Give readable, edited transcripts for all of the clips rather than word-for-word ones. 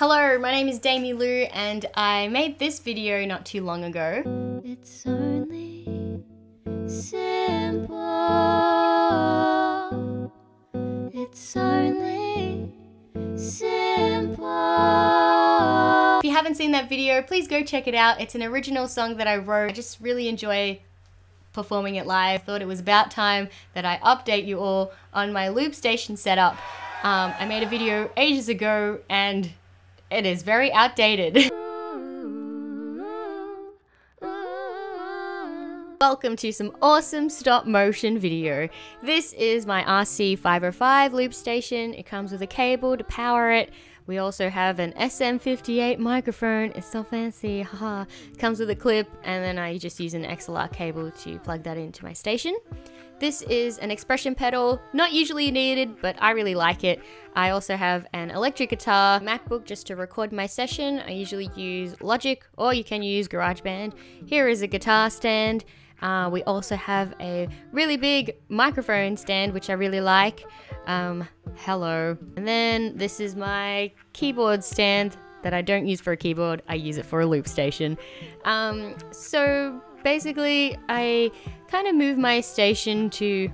Hello, my name is Damie Lou and I made this video not too long ago. It's only simple. It's only simple. If you haven't seen that video, please go check it out. It's an original song that I wrote. I just really enjoy performing it live. I thought it was about time that I update you all on my loop station setup. I made a video ages ago and it is very outdated. Welcome to some awesome stop motion video. This is my RC505 loop station. It comes with a cable to power it. We also have an SM58 microphone. It's so fancy, haha. It comes with a clip and then I just use an XLR cable to plug that into my station. This is an expression pedal, not usually needed, but I really like it. I also have an electric guitar, MacBook just to record my session. I usually use Logic, or you can use GarageBand. Here is a guitar stand. We also have a really big microphone stand, which I really like. Hello. And then this is my keyboard stand that I don't use for a keyboard. I use it for a loop station. So basically, I kind of move my station to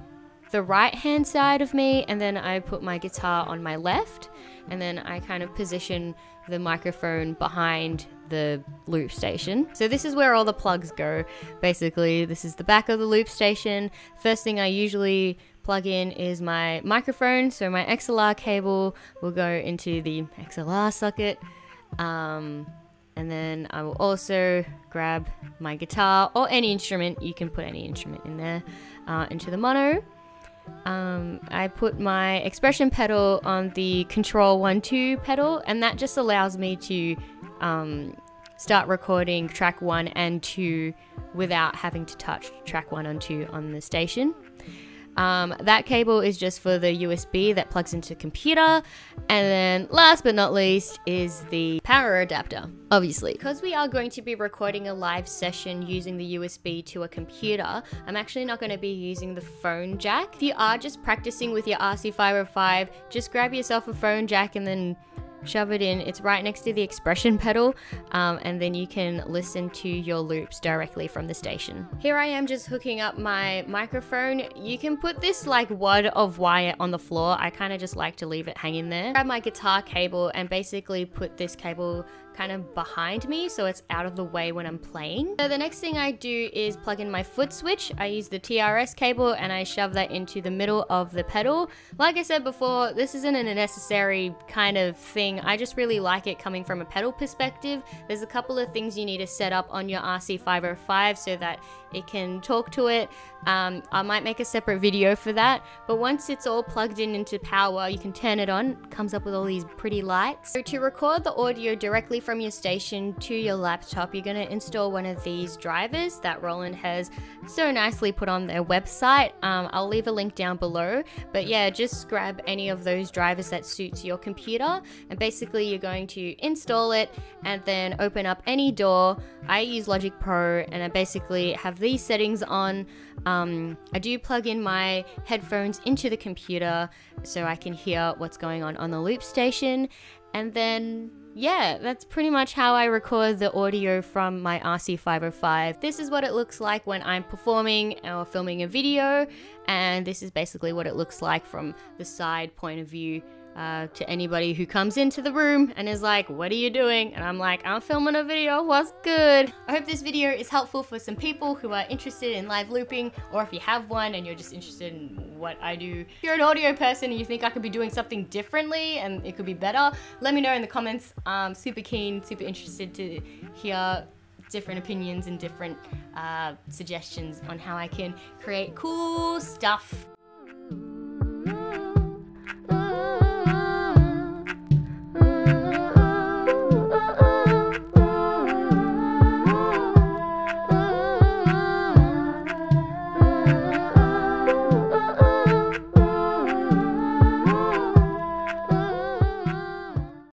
the right-hand side of me, and then I put my guitar on my left, and then I kind of position the microphone behind the loop station. So this is where all the plugs go. Basically, this is the back of the loop station. First thing I usually plug in is my microphone. So my XLR cable will go into the XLR socket. And then I will also grab my guitar or any instrument. You can put any instrument in there into the mono. I put my expression pedal on the control 1-2 pedal, and that just allows me to start recording track 1 and 2 without having to touch track 1 and 2 on the station. That cable is just for the USB that plugs into the computer. And then last but not least is the power adapter, obviously. Because we are going to be recording a live session using the USB to a computer, I'm actually not going to be using the phone jack. If you are just practicing with your RC505, just grab yourself a phone jack and then shove it in. It's right next to the expression pedal, and then you can listen to your loops directly from the station. Here I am just hooking up my microphone. You can put this like wad of wire on the floor. I kind of just like to leave it hanging there. Grab my guitar cable and basically put this cable kind of behind me so it's out of the way when I'm playing. So the next thing I do is plug in my foot switch. I use the TRS cable and I shove that into the middle of the pedal. Like I said before, this isn't a necessary kind of thing. I just really like it coming from a pedal perspective. There's a couple of things you need to set up on your RC505 so that it can talk to it. I might make a separate video for that, but once it's all plugged in into power, you can turn it on. It comes up with all these pretty lights. So to record the audio directly from your station to your laptop, you're going to install one of these drivers that Roland has so nicely put on their website. I'll leave a link down below, but yeah, just grab any of those drivers that suits your computer, and basically you're going to install it and then open up any door. I use Logic Pro and I basically have these settings on. I do plug in my headphones into the computer so I can hear what's going on the loop station, and then yeah, that's pretty much how I record the audio from my RC505. This is what it looks like when I'm performing or filming a video, and this is basically what it looks like from the side point of view to anybody who comes into the room and is like, what are you doing? And I'm like, I'm filming a video, what's good? I hope this video is helpful for some people who are interested in live looping, or if you have one and you're just interested in what I do. If you're an audio person and you think I could be doing something differently and it could be better, let me know in the comments. I'm super keen, super interested to hear different opinions and different suggestions on how I can create cool stuff.